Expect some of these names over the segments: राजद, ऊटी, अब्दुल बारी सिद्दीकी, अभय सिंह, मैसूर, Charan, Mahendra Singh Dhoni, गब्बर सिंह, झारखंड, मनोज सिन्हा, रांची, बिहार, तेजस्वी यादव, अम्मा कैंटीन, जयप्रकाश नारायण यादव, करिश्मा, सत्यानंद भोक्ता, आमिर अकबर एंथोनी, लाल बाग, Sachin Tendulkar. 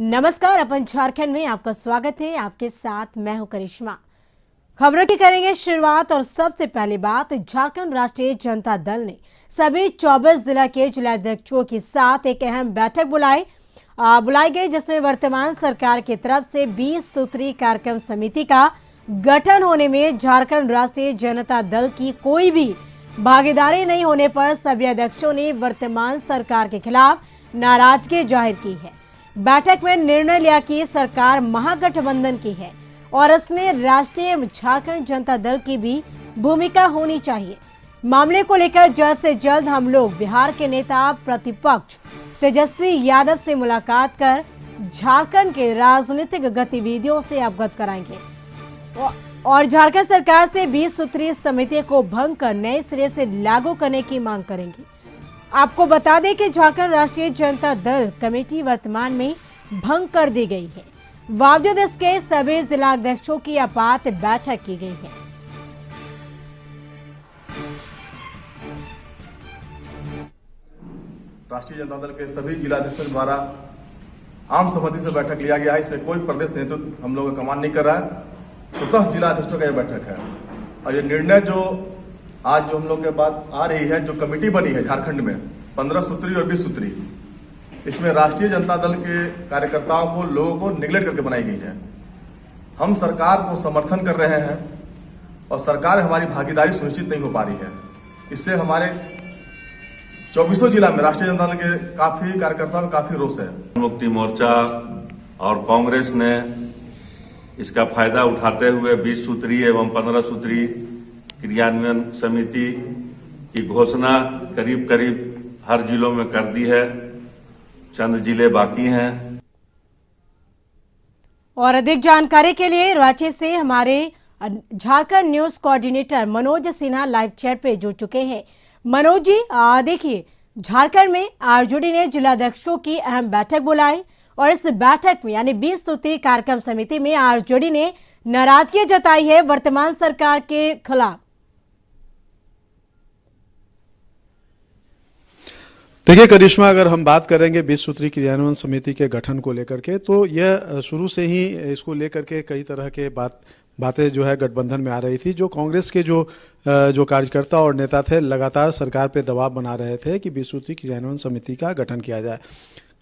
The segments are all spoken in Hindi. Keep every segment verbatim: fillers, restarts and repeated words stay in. नमस्कार, अपन झारखंड में आपका स्वागत है। आपके साथ मैं हूं करिश्मा। खबरों की करेंगे शुरुआत और सबसे पहले बात, झारखंड राष्ट्रीय जनता दल ने सभी चौबीस जिला के जिलाध्यक्षों के साथ एक अहम बैठक बुलाई बुलाई गई, जिसमें वर्तमान सरकार की तरफ से बीस सूत्री कार्यक्रम समिति का गठन होने में झारखंड राष्ट्रीय जनता दल की कोई भी भागीदारी नहीं होने पर सभी अध्यक्षों ने वर्तमान सरकार के खिलाफ नाराजगी जाहिर की है। बैठक में निर्णय लिया कि सरकार महागठबंधन की है और इसमें राष्ट्रीय झारखंड जनता दल की भी भूमिका होनी चाहिए। मामले को लेकर जल्द से जल्द हम लोग बिहार के नेता प्रतिपक्ष तेजस्वी यादव से मुलाकात कर झारखंड के राजनीतिक गतिविधियों से अवगत कराएंगे और झारखंड सरकार से बीस सूत्रीय समिति को भंग कर नए सिरे से लागू करने की मांग करेंगे। आपको बता दें कि झारखंड राष्ट्रीय जनता दल कमेटी वर्तमान में भंग कर दी गई है। बावजूद इसके सभी जिला अध्यक्षों की आपात बैठक की गई है। राष्ट्रीय जनता दल के सभी जिला अध्यक्षों द्वारा आम सहमति से बैठक लिया गया है। इसमें कोई प्रदेश नेतृत्व हम लोग का कमान नहीं कर रहा है। स्वतः तो जिला अध्यक्षों का यह बैठक है और ये निर्णय जो आज जो हम लोग के बात आ रही है, जो कमेटी बनी है झारखंड में पंद्रह सूत्री और बीस सूत्री, इसमें राष्ट्रीय जनता दल के कार्यकर्ताओं को, लोगों को निगलेक्ट करके बनाई गई है। हम सरकार को समर्थन कर रहे हैं और सरकार हमारी भागीदारी सुनिश्चित नहीं हो पा रही है। इससे हमारे चौबीसों जिला में राष्ट्रीय जनता दल के काफी कार्यकर्ताओं में काफी रोष है। मुक्ति मोर्चा और कांग्रेस ने इसका फायदा उठाते हुए बीस सूत्री एवं पंद्रह सूत्री क्रियान्वयन समिति की घोषणा करीब करीब हर जिलों में कर दी है। चंद जिले बाकी हैं। और अधिक जानकारी के लिए रांची से हमारे झारखंड news coordinator मनोज सिन्हा live chat पे जुड़ चुके हैं। मनोज जी, देखिए झारखंड में आरजेडी ने जिलाध्यक्षों की अहम बैठक बुलाई और इस बैठक में यानी बीस सूत्री कार्यक्रम समिति में आरजेडी ने नाराजगी जताई है वर्तमान सरकार के खिलाफ। देखिए करिश्मा, अगर हम बात करेंगे बीस सूत्री क्रियान्वयन समिति के गठन को लेकर के, तो यह शुरू से ही इसको लेकर के कई तरह के बात बातें जो है गठबंधन में आ रही थी। जो कांग्रेस के जो जो कार्यकर्ता और नेता थे, लगातार सरकार पे दबाव बना रहे थे कि बीस सूत्री क्रियान्वयन समिति का गठन किया जाए।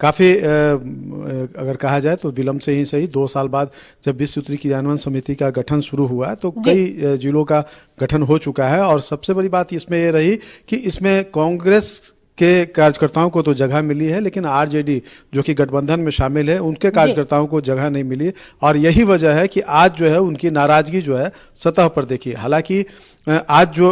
काफ़ी अगर कहा जाए तो विलंब से ही सही, दो साल बाद जब बीस सूत्री क्रियान्वयन समिति का गठन शुरू हुआ तो कई जिलों का गठन हो चुका है। और सबसे बड़ी बात इसमें यह रही कि इसमें कांग्रेस के कार्यकर्ताओं को तो जगह मिली है, लेकिन आरजेडी जो कि गठबंधन में शामिल है, उनके कार्यकर्ताओं को जगह नहीं मिली। और यही वजह है कि आज जो है उनकी नाराजगी जो है सतह पर देखी। हालांकि आज जो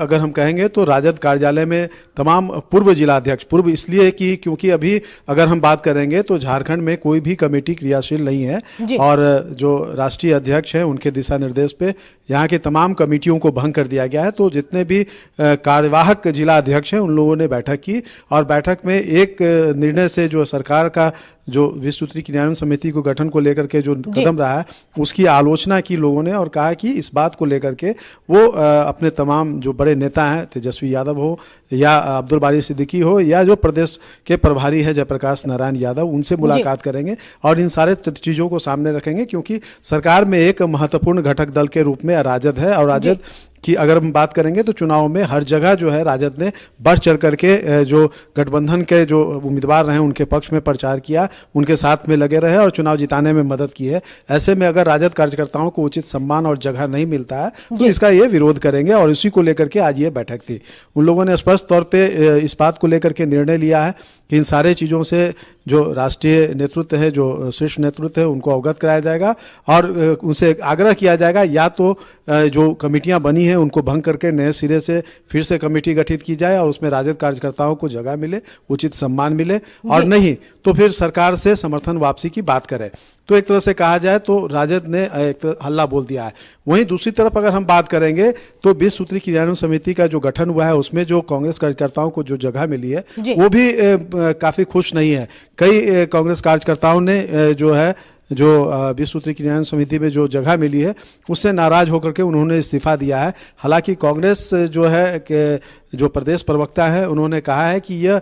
अगर हम कहेंगे तो राजद कार्यालय में तमाम पूर्व जिलाध्यक्ष, पूर्व इसलिए कि क्योंकि अभी अगर हम बात करेंगे तो झारखंड में कोई भी कमेटी क्रियाशील नहीं है और जो राष्ट्रीय अध्यक्ष हैं उनके दिशा निर्देश पे यहाँ के तमाम कमेटियों को भंग कर दिया गया है। तो जितने भी कार्यवाहक जिला अध्यक्ष हैं उन लोगों ने बैठक की और बैठक में एक निर्णय से जो सरकार का जो बीस सूत्री क्रियान्वयन समिति को गठन को लेकर के जो कदम रहा है उसकी आलोचना की लोगों ने और कहा कि इस बात को लेकर के वो अपने तमाम जो बड़े नेता हैं, तेजस्वी यादव हो या अब्दुल बारी सिद्दीकी हो या जो प्रदेश के प्रभारी है जयप्रकाश नारायण यादव, उनसे मुलाकात करेंगे और इन सारे चीज़ों को सामने रखेंगे। क्योंकि सरकार में एक महत्वपूर्ण घटक दल के रूप में राजद है और राजद कि अगर हम बात करेंगे तो चुनाव में हर जगह जो है राजद ने बढ़ चढ़ करके जो गठबंधन के जो उम्मीदवार रहे उनके पक्ष में प्रचार किया, उनके साथ में लगे रहे और चुनाव जिताने में मदद की है। ऐसे में अगर राजद कार्यकर्ताओं को उचित सम्मान और जगह नहीं मिलता है तो इसका ये विरोध करेंगे और इसी को लेकर के आज ये बैठक थी। उन लोगों ने स्पष्ट तौर पर इस बात को लेकर के निर्णय लिया है कि इन सारे चीज़ों से जो राष्ट्रीय नेतृत्व है, जो शीर्ष नेतृत्व है, उनको अवगत कराया जाएगा और उनसे आग्रह किया जाएगा या तो जो कमेटियां बनी हैं उनको भंग करके नए सिरे से फिर से कमेटी गठित की जाए और उसमें राजद कार्यकर्ताओं को जगह मिले, उचित सम्मान मिले और नहीं तो फिर सरकार से समर्थन वापसी की बात करें। तो एक तरह से कहा जाए तो राजद ने एक तरह हल्ला बोल दिया है। वहीं दूसरी तरफ अगर हम बात करेंगे तो बीस सूत्री क्रियान्वयन समिति का जो गठन हुआ है उसमें जो कांग्रेस कार्यकर्ताओं को जो जगह मिली है वो भी काफ़ी खुश नहीं है। कई कांग्रेस कार्यकर्ताओं ने जो है जो बीस सूत्री क्रियान्वयन समिति में जो जगह मिली है उससे नाराज होकर के उन्होंने इस्तीफा दिया है। हालांकि कांग्रेस जो है जो प्रदेश प्रवक्ता है उन्होंने कहा है कि यह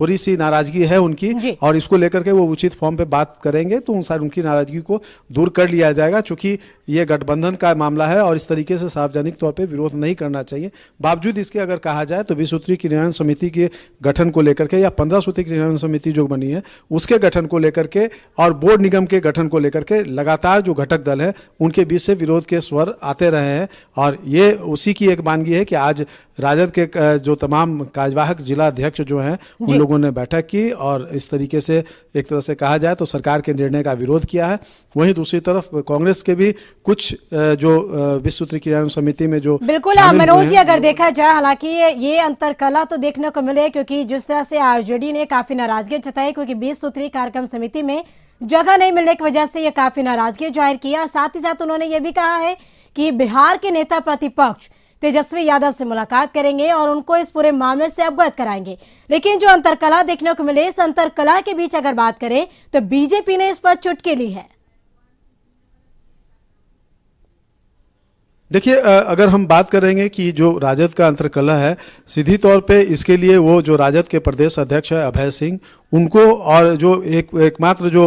थोड़ी सी नाराजगी है उनकी और इसको लेकर के वो उचित फॉर्म पे बात करेंगे तो उनसार उनकी नाराजगी को दूर कर लिया जाएगा, चूंकि ये गठबंधन का मामला है और इस तरीके से सार्वजनिक तौर पे विरोध नहीं करना चाहिए। बावजूद इसके अगर कहा जाए तो बीस सूत्री क्रियान्वयन समिति के गठन को लेकर के या पंद्रह सूत्री क्रियान्वयन समिति जो बनी है उसके गठन को लेकर के और बोर्ड निगम के गठन को लेकर के लगातार जो घटक दल है उनके बीच से विरोध के स्वर आते रहे हैं और ये उसी की एक मानगी है कि आज राजद के जो तमाम कार्यवाहक जिला अध्यक्ष जो हैं उन लोगों ने बैठक की और इस तरीके से एक तरह से कहा जाए तो सरकार के निर्णय का विरोध किया है। वहीं दूसरी तरफ कांग्रेस के भी कुछ जो विश्व सूत्री क्रियान्वयन समिति में जो बिल्कुल मनोज जी अगर देखा जाए हालांकि ये अंतरकला तो देखने को मिले क्योंकि जिस तरह से आरजेडी ने काफी नाराजगी जताई क्योंकि बीस सूत्री कार्यक्रम समिति में जगह नहीं मिलने की वजह से ये काफी नाराजगी जाहिर की और साथ ही साथ उन्होंने ये भी कहा है कि बिहार के नेता प्रतिपक्ष तेजस्वी यादव से मुलाकात करेंगे और उनको इस पूरे मामले से अवगत कराएंगे। लेकिन जो अंतरकला देखने को मिले इस अंतरकला के बीच अगर बात करें तो बीजेपी ने इस पर चुटकी ली है। देखिए अगर हम बात करेंगे कि जो राजद का अंतरकलह है सीधी तौर पे इसके लिए वो जो राजद के प्रदेश अध्यक्ष है अभय सिंह उनको और जो एक एकमात्र जो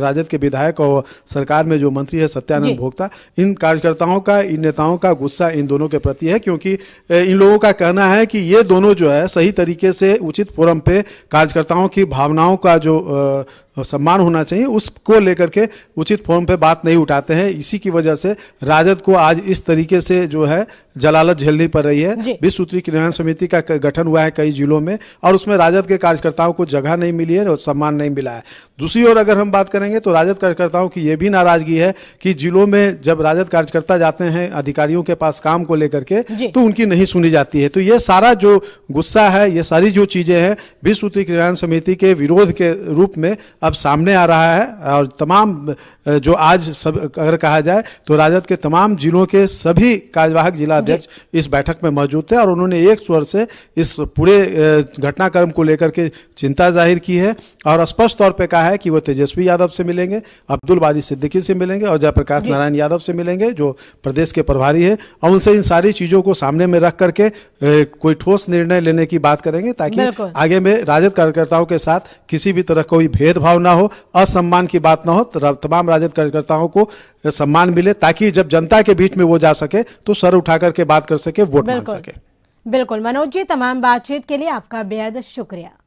राजद के विधायक और सरकार में जो मंत्री है सत्यानंद भोक्ता, इन कार्यकर्ताओं का इन नेताओं का गुस्सा इन दोनों के प्रति है क्योंकि इन लोगों का कहना है कि ये दोनों जो है सही तरीके से उचित फोरम पे कार्यकर्ताओं की भावनाओं का जो सम्मान होना चाहिए उसको लेकर के उचित फोरम पे बात नहीं उठाते हैं। इसी की वजह से राजद को आज इस तरीके से जो है जलालत झेलनी पड़ रही है। बीस सूत्री क्रियान्वयन समिति का गठन हुआ है कई जिलों में और उसमें राजद के कार्यकर्ताओं को जगह नहीं मिली है और सम्मान नहीं मिला है। दूसरी ओर अगर हम बात करेंगे तो राजद कार्यकर्ताओं की यह भी नाराजगी है कि जिलों में जब राजद कार्यकर्ता जाते हैं अधिकारियों के पास काम को लेकर के तो उनकी नहीं सुनी जाती है। तो ये सारा जो गुस्सा है ये सारी जो चीजें हैं बीस सूत्री क्रियान्वयन समिति के विरोध के रूप में अब सामने आ रहा है और तमाम जो आज सब अगर कहा जाए तो राजद के तमाम जिलों के सभी कार्यवाहक जिला अध्यक्ष इस बैठक में मौजूद थे और उन्होंने एक स्वर से इस पूरे घटनाक्रम को लेकर के चिंता जाहिर की है और स्पष्ट तौर पे कहा है कि वो तेजस्वी यादव से मिलेंगे, अब्दुल बारी सिद्दीकी से मिलेंगे और जयप्रकाश नारायण यादव से मिलेंगे जो प्रदेश के प्रभारी है और उनसे इन सारी चीजों को सामने में रख करके कोई ठोस निर्णय लेने की बात करेंगे ताकि आगे में राजद कार्यकर्ताओं के साथ किसी भी तरह कोई भेदभाव ना हो, असम्मान की बात ना हो, तमाम राजद कार्यकर्ताओं को सम्मान मिले ताकि जब जनता के बीच में वो जा सके तो सर उठा करके बात कर सके, वोट मांग सके। बिल्कुल मनोज जी, तमाम बातचीत के लिए आपका बेहद शुक्रिया।